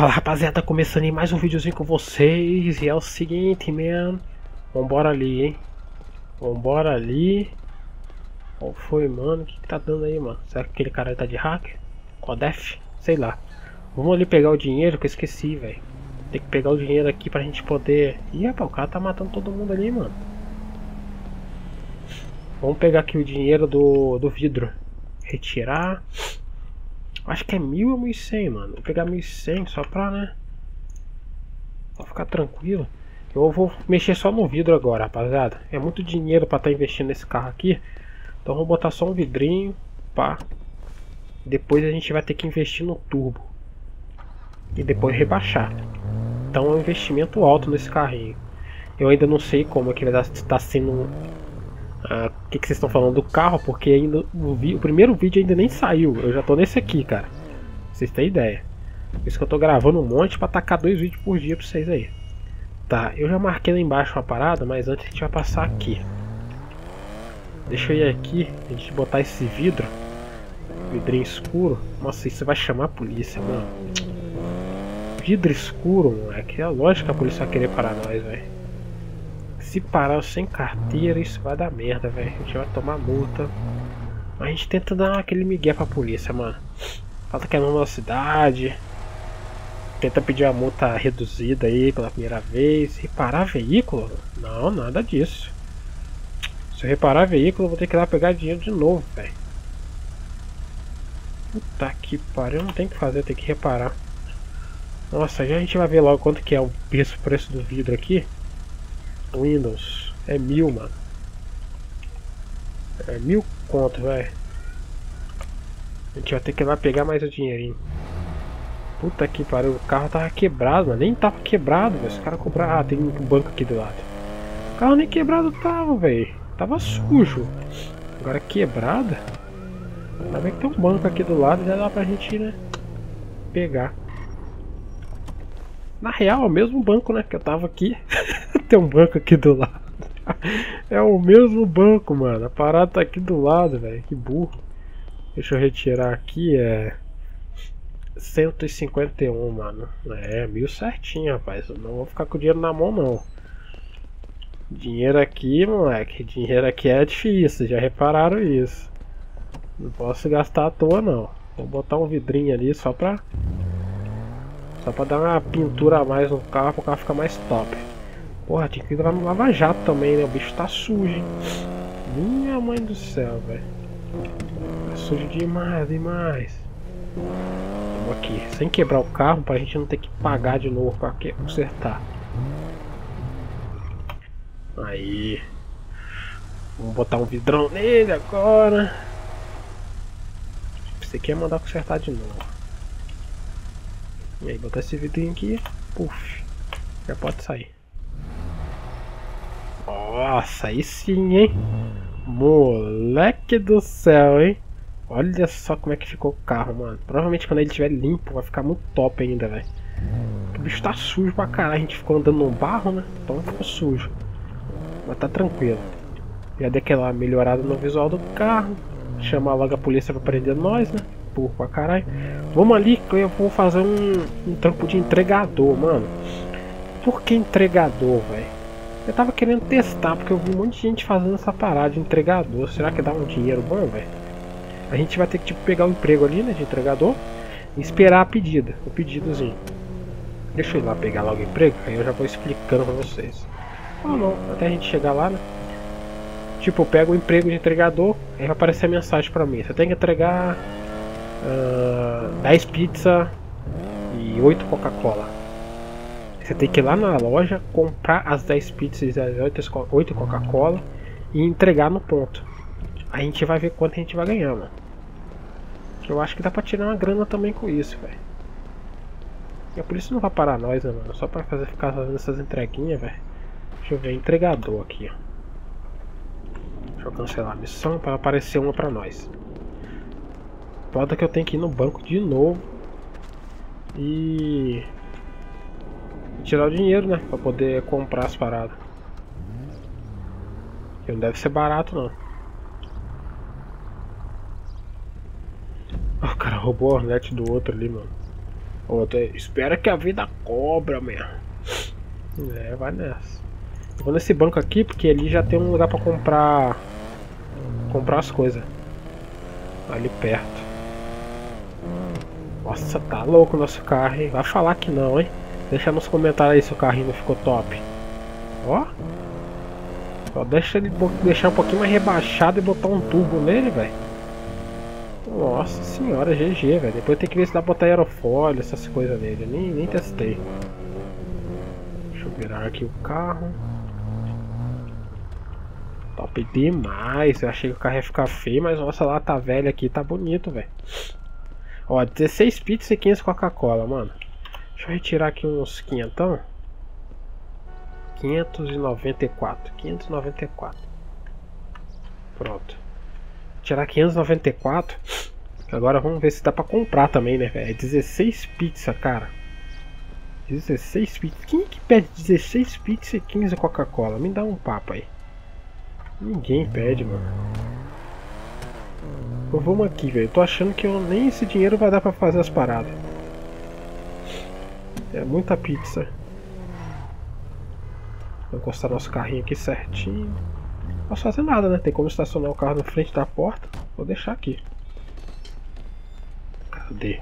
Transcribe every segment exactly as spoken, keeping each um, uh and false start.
Fala rapaziada, começando aí mais um videozinho com vocês. E é o seguinte, man, vambora ali, hein. Vambora ali. Qual foi, mano? O que, que tá dando aí, mano? Será que aquele cara tá de hack? Codef? Sei lá. Vamos ali pegar o dinheiro que eu esqueci, velho. Tem que pegar o dinheiro aqui pra gente poder... Ih, rapaz, o cara tá matando todo mundo ali, mano. Vamos pegar aqui o dinheiro do, do vidro. Retirar. Acho que é mil ou mil e cem, mano. Vou pegar mil e cem só pra, né? Pra ficar tranquilo. Eu vou mexer só no vidro agora, rapaziada. É muito dinheiro pra estar investindo nesse carro aqui. Então vou botar só um vidrinho. Pá. Depois a gente vai ter que investir no turbo. E depois rebaixar. Então é um investimento alto nesse carrinho. Eu ainda não sei como é que vai estar sendo... O uh, que, que vocês estão falando do carro? Porque ainda o, vi, o primeiro vídeo ainda nem saiu. Eu já tô nesse aqui, cara. Vocês têm ideia. Por isso que eu tô gravando um monte pra tacar dois vídeos por dia pra vocês aí. Tá, eu já marquei lá embaixo uma parada, mas antes a gente vai passar aqui. Deixa eu ir aqui, a gente botar esse vidro. Vidrinho escuro. Nossa, isso vai chamar a polícia, mano. Vidro escuro, moleque. É lógico que a polícia vai querer parar nós, velho. Se parar eu sem carteira, isso vai dar merda, velho. A gente vai tomar multa. Mas a gente tenta dar aquele migué pra polícia, mano. Falta que é na nossa cidade. Tenta pedir a multa reduzida aí pela primeira vez. Reparar veículo? Não, nada disso. Se eu reparar veículo, eu vou ter que ir lá pegar dinheiro de novo, velho. Puta que pariu, não tem o que fazer, tem que reparar. Nossa, já a gente vai ver logo quanto que é o preço do vidro aqui. Windows é mil, mano. É mil conto, velho. A gente vai ter que ir lá pegar mais o dinheirinho. Puta que pariu, o carro tava quebrado, mano. Nem tava quebrado, velho. Os caras cobraram. Ah, tem um banco aqui do lado. O carro nem quebrado tava, velho. Tava sujo. Agora quebrado. Ainda bem que tem um banco aqui do lado. Já dá pra gente, né? Pegar. Na real, é o mesmo banco, né? Que eu tava aqui. Tem um banco aqui do lado. É o mesmo banco, mano. A parada tá aqui do lado, velho. Que burro. Deixa eu retirar aqui. É cento e cinquenta e um, mano. É, mil certinho, rapaz. Eu não vou ficar com o dinheiro na mão, não. Dinheiro aqui, moleque. Dinheiro aqui é difícil. Já repararam isso. Não posso gastar à toa, não. Vou botar um vidrinho ali só pra... Só pra dar uma pintura a mais no carro. Pro carro ficar mais top. Porra, tinha que ir lá no Lava Jato também, né? O bicho tá sujo, hein? Minha mãe do céu, velho. Tá sujo demais, demais. Vamos aqui, sem quebrar o carro, pra gente não ter que pagar de novo pra consertar. Aí. Vamos botar um vidrão nele agora. Você quer mandar consertar de novo. E aí, botar esse vidrinho aqui. Puf. Já pode sair. Nossa, aí sim, hein? Moleque do céu, hein? Olha só como é que ficou o carro, mano. Provavelmente quando ele estiver limpo vai ficar muito top ainda, velho. O bicho tá sujo pra caralho. A gente ficou andando no barro, né? Então ficou sujo. Mas tá tranquilo. Já dei aquela melhorada no visual do carro. Chamar logo a polícia pra prender nós, né? Porra, pra caralho. Vamos ali que eu vou fazer um, um trampo de entregador, mano. Por que entregador, velho? Eu tava querendo testar, porque eu vi um monte de gente fazendo essa parada de entregador. Será que dá um dinheiro bom, velho? A gente vai ter que tipo, pegar o um emprego ali, né, de entregador. E esperar a pedida, o pedidozinho. Deixa eu ir lá pegar logo o emprego, aí eu já vou explicando pra vocês. Ou não, até a gente chegar lá, né. Tipo, eu pego o emprego de entregador, aí vai aparecer a mensagem pra mim. Você tem que entregar uh, dez pizzas e oito Coca-Cola. Você tem que ir lá na loja, comprar as dez pizzas e as oito Coca-Cola e entregar no ponto. A gente vai ver quanto a gente vai ganhar, mano. Eu acho que dá pra tirar uma grana também com isso, velho. E por isso não vai parar nós, né, mano? Só pra fazer, ficar fazendo essas entreguinhas, velho. Deixa eu ver, entregador aqui, ó. Deixa eu cancelar a missão pra aparecer uma pra nós. Foda que eu tenho que ir no banco de novo. E... tirar o dinheiro, né, pra poder comprar as paradas. Que não deve ser barato, não. O cara roubou a net do outro ali, mano. Outra, espera que a vida cobra, mesmo. É, vai nessa. Eu vou nesse banco aqui, porque ali já tem um lugar pra comprar... Comprar as coisas. Ali perto. Nossa, tá louco o nosso carro, hein? Vai falar que não, hein? Deixa nos comentários aí se o carrinho não ficou top. Ó. Só deixa ele deixar um pouquinho mais rebaixado e botar um turbo nele, velho. Nossa senhora, G G, velho. Depois tem que ver se dá pra botar aerofólio, essas coisas nele. Eu nem, nem testei. Deixa eu virar aqui o carro. Top demais. Eu achei que o carro ia ficar feio, mas nossa, lá tá velho aqui. Tá bonito, velho. Ó, dezesseis pizzas e quinhentas Coca-Cola, mano. Deixa eu retirar aqui uns quinhentão. quinhentos e noventa e quatro. quinhentos e noventa e quatro. Pronto. Tirar quinhentos e noventa e quatro. Agora vamos ver se dá pra comprar também, né, velho? É dezesseis pizzas, cara. dezesseis pizzas. Quem que pede dezesseis pizzas e quinze Coca-Cola? Me dá um papo aí. Ninguém pede, mano. Pô, vamos aqui, velho. Tô achando que eu, nem esse dinheiro vai dar pra fazer as paradas. É muita pizza. Vou encostar nosso carrinho aqui certinho. Não posso fazer nada, né? Tem como estacionar o carro na frente da porta. Vou deixar aqui. Cadê?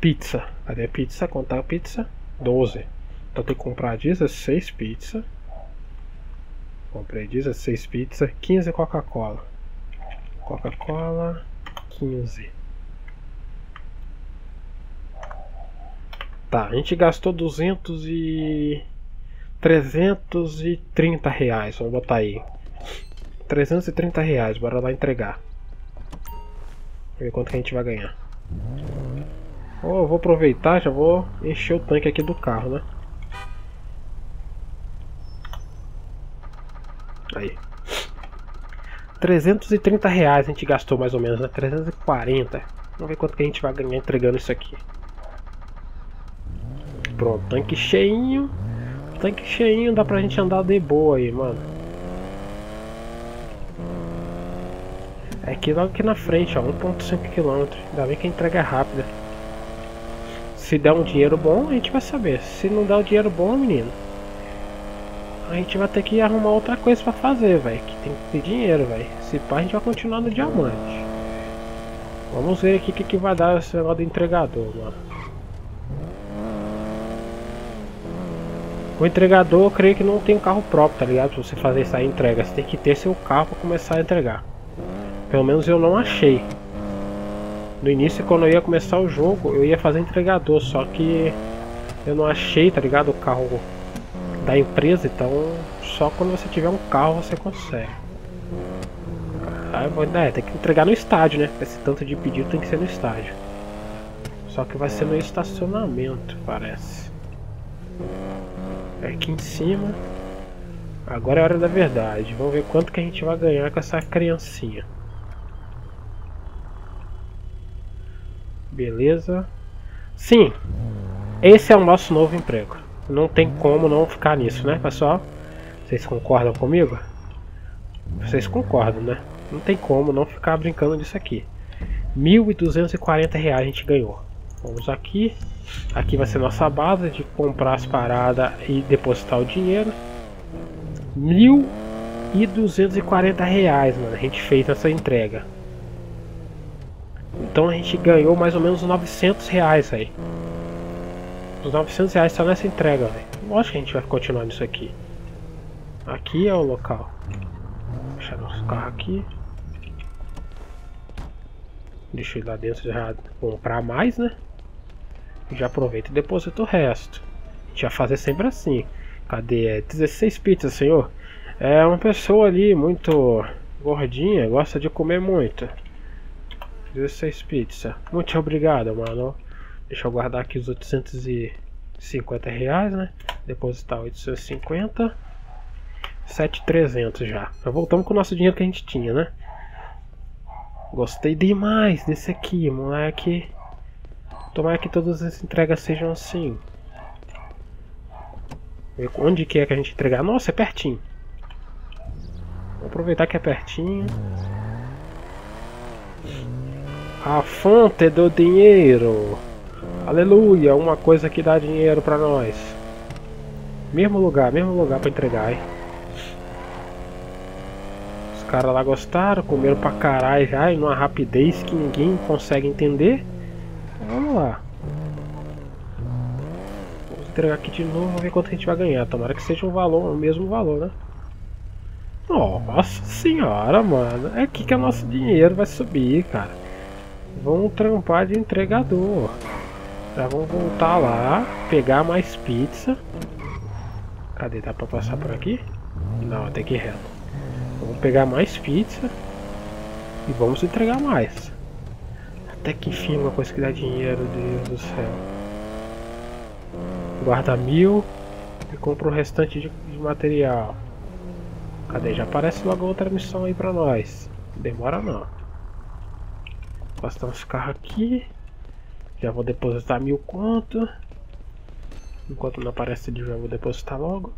Pizza. Cadê a pizza? Contar a pizza. doze. Então tem que comprar dezesseis pizzas. Comprei dezesseis pizzas. quinze Coca-Cola. Coca-Cola. quinze. Tá, a gente gastou duzentos e... trezentos e trinta reais, vamos botar aí trezentos e trinta reais, bora lá entregar. Vamos ver quanto que a gente vai ganhar. Oh, eu vou aproveitar, já vou encher o tanque aqui do carro, né? Aí trezentos e trinta reais a gente gastou mais ou menos, né? trezentos e quarenta. Vamos ver quanto que a gente vai ganhar entregando isso aqui. Pronto, tanque cheinho. Tanque cheinho, dá pra gente andar de boa aí, mano. É aqui logo aqui na frente, ó, um ponto cinco quilômetros. Ainda bem que a entrega é rápida. Se der um dinheiro bom, a gente vai saber. Se não der um dinheiro bom, menino, a gente vai ter que arrumar outra coisa pra fazer, velho. Que tem que ter dinheiro, velho. Se pá, a gente vai continuar no diamante. Vamos ver aqui o que, que vai dar esse negócio do entregador, mano. O entregador, eu creio que não tem um carro próprio, tá ligado? Pra você fazer essa entrega, você tem que ter seu carro pra começar a entregar. Pelo menos eu não achei. No início, quando eu ia começar o jogo, eu ia fazer entregador, só que eu não achei, tá ligado? O carro da empresa, então só quando você tiver um carro você consegue. Aí eu vou, é, tem que entregar no estádio, né? Esse tanto de pedido tem que ser no estádio. Só que vai ser no estacionamento, parece. Aqui em cima. Agora é a hora da verdade. Vamos ver quanto que a gente vai ganhar com essa criancinha. Beleza. Sim, esse é o nosso novo emprego. Não tem como não ficar nisso, né, pessoal? Vocês concordam comigo? Vocês concordam, né? Não tem como não ficar brincando disso aqui. mil duzentos e quarenta reais a gente ganhou. Vamos aqui. Aqui vai ser nossa base de comprar as paradas e depositar o dinheiro. mil duzentos e quarenta reais, mano, a gente fez essa entrega. Então a gente ganhou mais ou menos novecentos reais aí. Os novecentos reais só nessa entrega, velho. Lógico que a gente vai continuar nisso aqui. Aqui é o local. Vou deixar nosso carro aqui. Deixa eu ir lá dentro já comprar mais, né? Já aproveita e deposita o resto. A gente vai fazer sempre assim. Cadê? dezesseis pizzas, senhor. É uma pessoa ali muito gordinha, gosta de comer muito. dezesseis pizzas. Muito obrigado, mano. Deixa eu guardar aqui os oitocentos e cinquenta reais, né? Depositar oitocentos e cinquenta. sete mil e trezentos já. Já voltamos com o nosso dinheiro que a gente tinha, né? Gostei demais desse aqui, moleque. Tomara que todas as entregas sejam assim. Onde que é que a gente entregar? Nossa, é pertinho. Vou aproveitar que é pertinho. A fonte do dinheiro. Aleluia, uma coisa que dá dinheiro pra nós. Mesmo lugar, mesmo lugar pra entregar, hein? Os caras lá gostaram, comeram pra caralho já, e numa rapidez que ninguém consegue entender. Então, vamos lá. Vamos entregar aqui de novo, vamos ver quanto a gente vai ganhar. Tomara que seja um valor, o mesmo valor, né? Nossa senhora, mano. É aqui que o nosso dinheiro vai subir, cara. Vamos trampar de entregador. Já vamos voltar lá, pegar mais pizza. Cadê? Dá pra passar por aqui? Não, tem que ir reto. Vamos pegar mais pizza e vamos entregar mais. Até que enfim, uma coisa que dá dinheiro, Deus do céu. Guarda mil e compra o restante de, de material. Cadê? Já aparece logo outra missão aí pra nós. Demora não. Passar os carros aqui. Já vou depositar mil conto. Enquanto não aparece de jogo, vou depositar logo.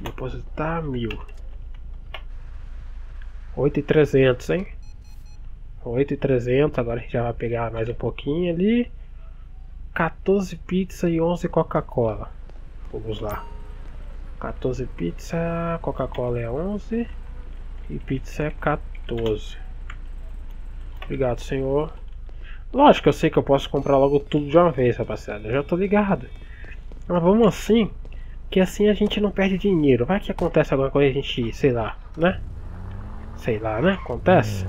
Depositar mil. oito mil e trezentos, hein? oito mil e trezentos. Agora a gente já vai pegar mais um pouquinho ali. quatorze pizza e onze Coca-Cola. Vamos lá. quatorze pizza, Coca-Cola é onze. E pizza é quatorze. Obrigado, senhor. Lógico que eu sei que eu posso comprar logo tudo de uma vez, rapaziada. Eu já tô ligado. Mas vamos assim, que assim a gente não perde dinheiro. Vai que acontece alguma coisa e a gente, sei lá, né? Sei lá, né? Acontece?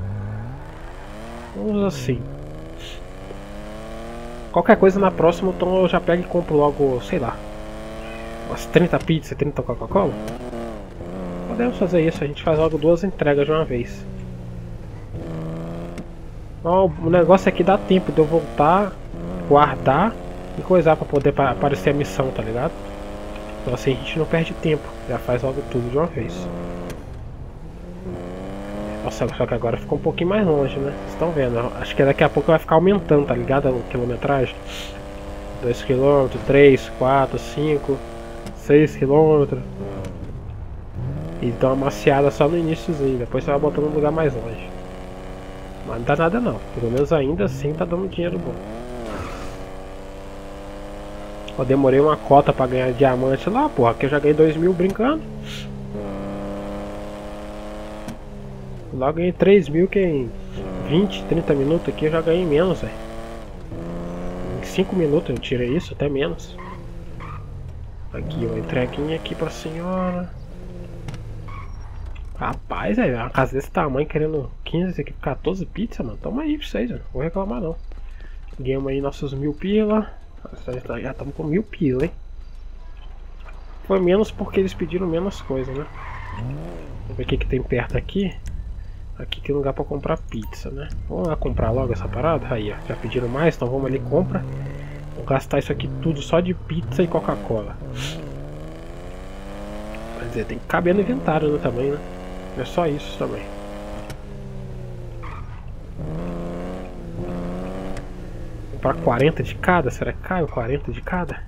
Vamos assim. Qualquer coisa na próxima, então eu já pego e compro logo, sei lá, umas trinta pizzas, trinta Coca-Cola. Podemos fazer isso, a gente faz logo duas entregas de uma vez. O negócio aqui dá tempo de eu voltar, guardar e coisar pra poder aparecer a missão, tá ligado? Então assim a gente não perde tempo, já faz logo tudo de uma vez. Nossa, só que agora ficou um pouquinho mais longe, né? Vocês estão vendo, acho que daqui a pouco vai ficar aumentando, tá ligado? A quilometragem. dois quilômetros, três, quatro, cinco, seis quilômetros. E dá uma maciada só no iníciozinho, depois você vai botando um lugar mais longe. Mas não dá nada não, pelo menos ainda assim tá dando dinheiro bom. Eu demorei uma cota pra ganhar diamante lá, porra, que eu já ganhei dois mil brincando. Lá ganhei três mil, que em vinte, trinta minutos aqui eu já ganhei menos, velho. Em cinco minutos eu tirei isso, até menos. Aqui, uma entreguinha aqui pra senhora. Rapaz, é uma casa desse tamanho querendo quinze, quatorze pizzas, mano. Toma aí pra vocês, não vou reclamar não. Ganhamos aí nossos mil pila. Já estamos com mil pila, hein? Foi menos porque eles pediram menos coisa, né? Vamos ver o que, que tem perto aqui. Aqui tem lugar pra comprar pizza, né? Vamos lá comprar logo essa parada. Aí, ó, já pediram mais, então vamos ali compra. Vou gastar isso aqui tudo só de pizza e Coca-Cola. Quer dizer, tem que caber no inventário, né, também, né? É só isso também. Para quarenta de cada, será que cai quarenta de cada?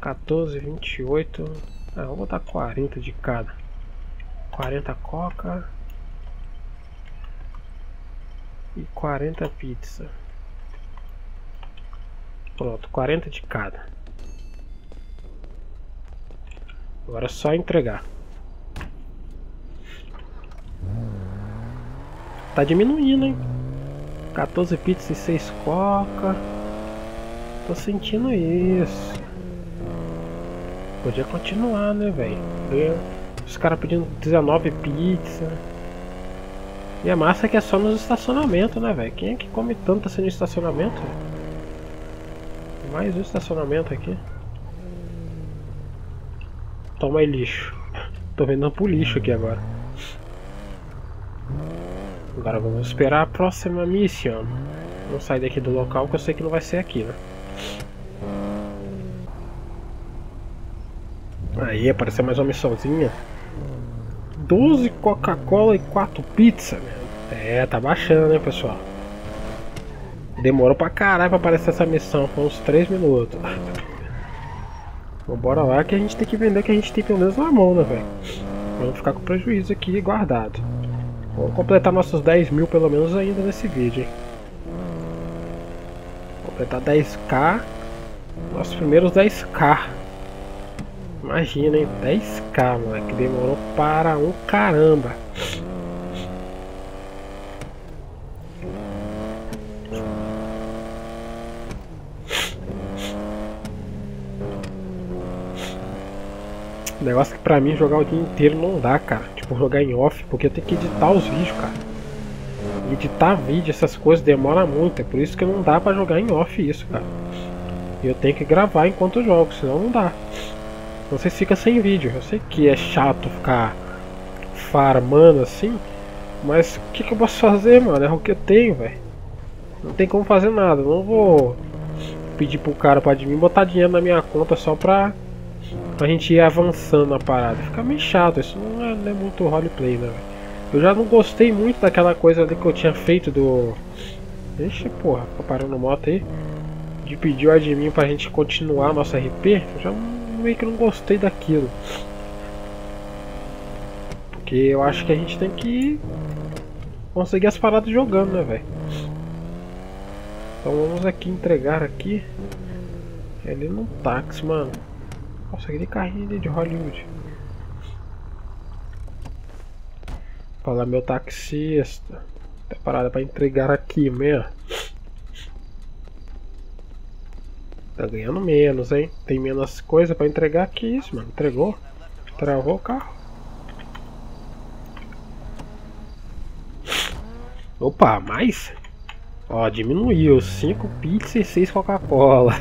quatorze, vinte e oito. Ah, vou botar quarenta de cada. quarenta coca e quarenta pizza. Pronto, quarenta de cada. Agora é só entregar. Tá diminuindo, hein? quatorze pizzas e seis coca. Tô sentindo isso. Podia continuar, né, velho? Os caras pedindo dezenove pizzas. E a massa é que é só nos estacionamentos, né, velho? Quem é que come tanto assim no estacionamento? Mais um estacionamento aqui. Toma aí, lixo. Tô vendendo pro lixo aqui agora. Agora vamos esperar a próxima missão. Vamos sair daqui do local que eu sei que não vai ser aqui, né? Aí apareceu mais uma missãozinha. doze Coca-Cola e quatro pizza, meu. É, tá baixando, né, pessoal? Demorou pra caralho pra aparecer essa missão. Foi uns três minutos. Vambora lá que a gente tem que vender o que a gente tem pelo menos na mão, né, velho? Vamos ficar com prejuízo aqui guardado. Vamos completar nossos dez mil pelo menos ainda nesse vídeo, hein? completar dez K. Nossos primeiros dez K. Imagina, hein? dez K, moleque. Demorou para um caramba. O negócio é que pra mim jogar o dia inteiro não dá, cara. Tipo, jogar em off, porque eu tenho que editar os vídeos, cara. Editar vídeo, essas coisas, demora muito. É por isso que não dá pra jogar em off isso, cara. E eu tenho que gravar enquanto eu jogo, senão não dá. Vocês ficam sem vídeo. Eu sei que é chato ficar farmando assim, mas o que, que eu posso fazer, mano? É o que eu tenho, velho. Não tem como fazer nada. Não vou pedir pro cara pra admin botar dinheiro na minha conta só pra, pra gente ir avançando na parada. Fica meio chato. Isso não é, não é muito roleplay, né, velho? Eu já não gostei muito daquela coisa ali que eu tinha feito do... Deixa, porra, tá parando moto aí. De pedir o admin pra gente continuar nosso R P. Eu já meio que não gostei daquilo. Porque eu acho que a gente tem que conseguir as paradas jogando, né, velho? Então vamos aqui entregar aqui. Ele num táxi, mano. Nossa, aquele carrinho ali de Hollywood. Falar meu taxista. Tá parada pra entregar aqui mesmo. Tá ganhando menos, hein? Tem menos coisa pra entregar que isso, mano. Entregou. Travou o carro. Opa, mais? Ó, diminuiu. cinco pizzas e seis Coca-Cola.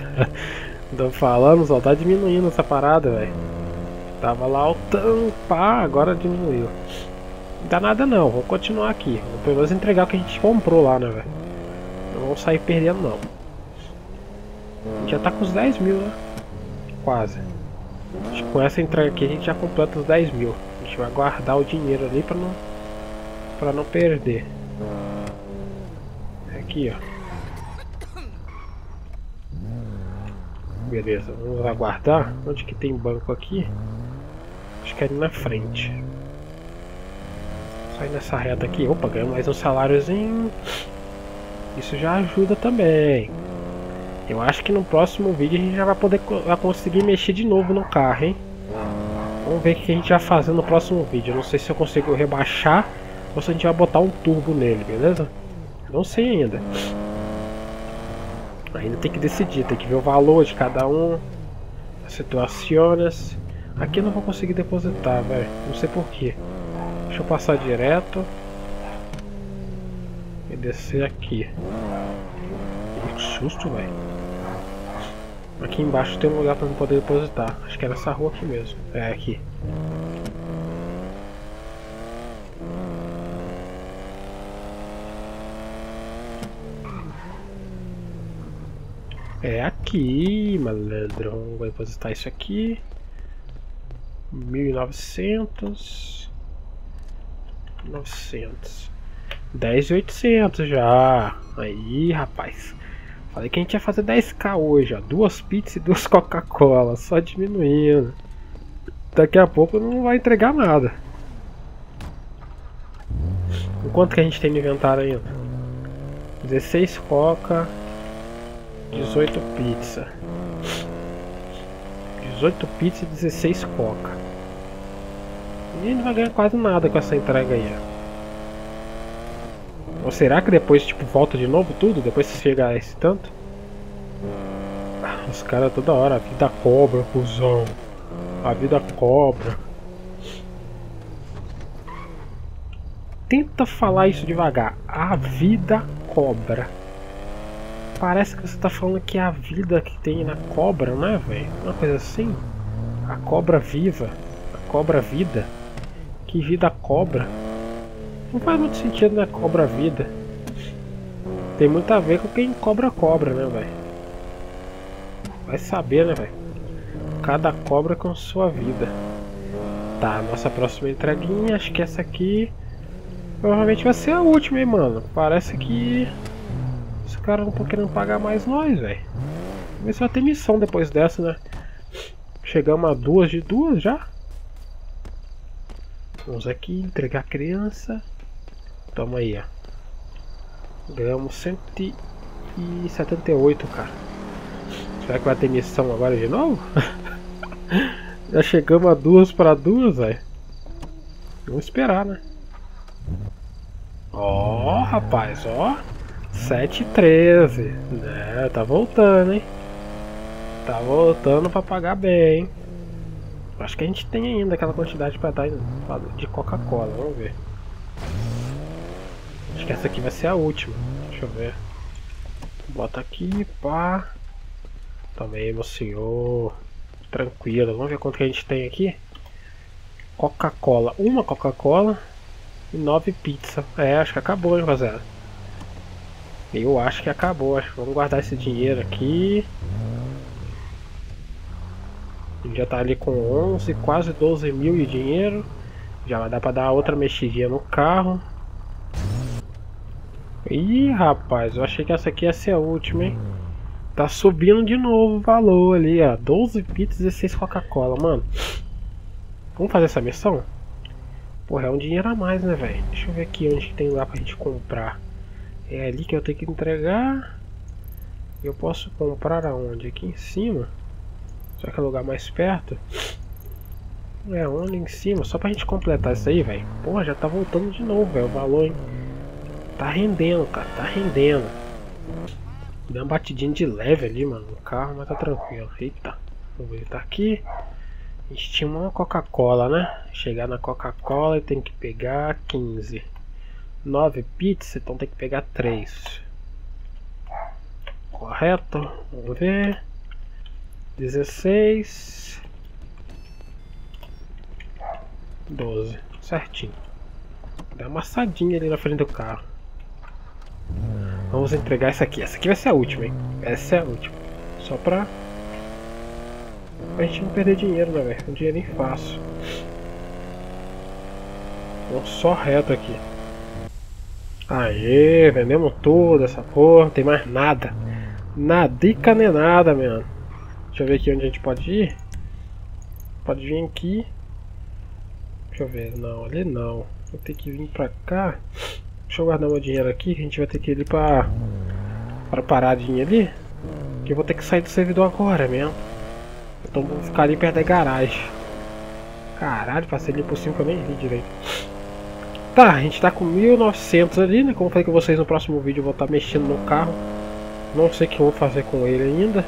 Tô falando, só tá diminuindo essa parada, velho. Tava lá altão, pá, agora diminuiu. Não dá nada não, vou continuar aqui. Vou pelo menos entregar o que a gente comprou lá, né, velho? Não vamos sair perdendo não. A gente já tá com os dez mil, né? Quase. Acho que com essa entrega aqui a gente já completa os dez mil. A gente vai guardar o dinheiro ali pra não, pra não perder. Aqui, ó. Beleza, vamos aguardar. Onde que tem banco aqui? Acho que é ali na frente. Sai nessa reta aqui, opa, ganha mais um saláriozinho. Isso já ajuda também. Eu acho que no próximo vídeo a gente já vai poder vai conseguir mexer de novo no carro, hein? Vamos ver o que a gente vai fazer no próximo vídeo. Eu não sei se eu consigo rebaixar ou se a gente vai botar um turbo nele, beleza? Não sei ainda. Ainda tem que decidir, tem que ver o valor de cada um. As situações. Aqui eu não vou conseguir depositar, velho. Não sei porquê. Deixa eu passar direto e descer aqui. Que susto, velho. Aqui embaixo tem um lugar para eu poder depositar. Acho que era essa rua aqui mesmo. É, aqui. É aqui, malandro. Vou depositar isso aqui. mil e novecentos... novecentos, dez mil e oitocentos já. Aí, rapaz. Falei que a gente ia fazer dez K hoje, ó. Duas pizzas e duas Coca-Cola. Só diminuindo. Daqui a pouco não vai entregar nada. O quanto que a gente tem no inventário ainda? dezesseis Coca, dezoito pizza. dezoito pizza e dezesseis Coca. E não vai ganhar quase nada com essa entrega aí. Ou será que depois, tipo, volta de novo tudo? Depois que chegar a esse tanto? Os caras toda hora, a vida cobra, cuzão. A vida cobra. Tenta falar isso devagar. A vida cobra. Parece que você tá falando que é a vida que tem na cobra, né, velho? Uma coisa assim. A cobra viva. A cobra vida. Que vida cobra? Não faz muito sentido, né? Cobra vida. Tem muito a ver com quem cobra cobra, né, velho? Vai saber, né, velho? Cada cobra com sua vida. Tá, nossa próxima entreguinha. Acho que essa aqui provavelmente vai ser a última, hein, mano? Parece que os caras não estão querendo pagar mais nós, velho. Vamos ver se vai ter missão depois dessa, né? Chegamos a duas de duas já. Vamos aqui, entregar a criança. Toma aí, ó. Ganhamos cento e setenta e oito, cara. Será que vai ter missão agora de novo? Já chegamos a duas para duas, velho. Vamos esperar, né? Ó, rapaz, ó. sete e treze. É, tá voltando, hein? Tá voltando pra pagar bem, hein? Acho que a gente tem ainda aquela quantidade pra dar de Coca-Cola, vamos ver. Acho que essa aqui vai ser a última. Deixa eu ver. Bota aqui, pá. Também, meu senhor. Tranquilo, vamos ver quanto que a gente tem aqui. Coca-Cola, uma Coca-Cola e nove pizzas. É, acho que acabou, hein, rapaziada. Eu acho que acabou, acho que vamos guardar esse dinheiro aqui. Já tá ali com onze, quase doze mil de dinheiro. Já vai dar pra dar outra mexidinha no carro. Ih, rapaz, eu achei que essa aqui ia ser a última, hein? Tá subindo de novo o valor ali, ó. doze pizzas e dezesseis Coca-Cola, mano. Vamos fazer essa missão? Porra, é um dinheiro a mais, né, velho? Deixa eu ver aqui onde tem lá pra gente comprar. É ali que eu tenho que entregar. Eu posso comprar aonde? Aqui em cima? Será que é o lugar mais perto? É, onde em cima? Só pra gente completar isso aí, velho. Porra, já tá voltando de novo, velho, o valor, hein? Tá rendendo, cara, tá rendendo. Deu uma batidinha de leve ali, mano, no carro, mas tá tranquilo. Eita, vamos ver, tá aqui. A gente tinha uma Coca-Cola, né? Chegar na Coca-Cola e tem que pegar quinze. nove pizzas, então tem que pegar três. Correto, vamos ver. dezesseis. doze, certinho. Dá uma assadinha ali na frente do carro. Vamos entregar essa aqui. Essa aqui vai ser a última, hein? Essa é a última. Só pra... pra gente não perder dinheiro, né, velho? Um dinheiro nem fácil. Vamos só reto aqui. Aê, vendemos tudo, essa porra. Não tem mais nada. Nadica nem nada, mano. Deixa eu ver aqui onde a gente pode ir. Pode vir aqui. Deixa eu ver. Não, ali não. Vou ter que vir pra cá. Deixa eu guardar meu dinheiro aqui, que a gente vai ter que ir pra, pra paradinha ali. Que eu vou ter que sair do servidor agora mesmo. Então vou ficar ali perto da garagem. Caralho, passei ali por cima que eu nem vi direito. Tá, a gente tá com mil e novecentos ali, né? Como eu falei com vocês, no próximo vídeo eu vou estar mexendo no carro. Não sei o que eu vou fazer com ele ainda.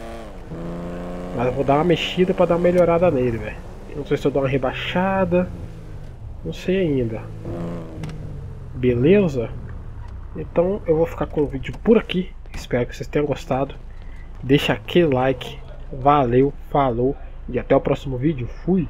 Mas eu vou dar uma mexida pra dar uma melhorada nele, velho. Não sei se eu dou uma rebaixada. Não sei ainda. Beleza? Então eu vou ficar com o vídeo por aqui. Espero que vocês tenham gostado. Deixa aquele like. Valeu, falou e até o próximo vídeo. Fui!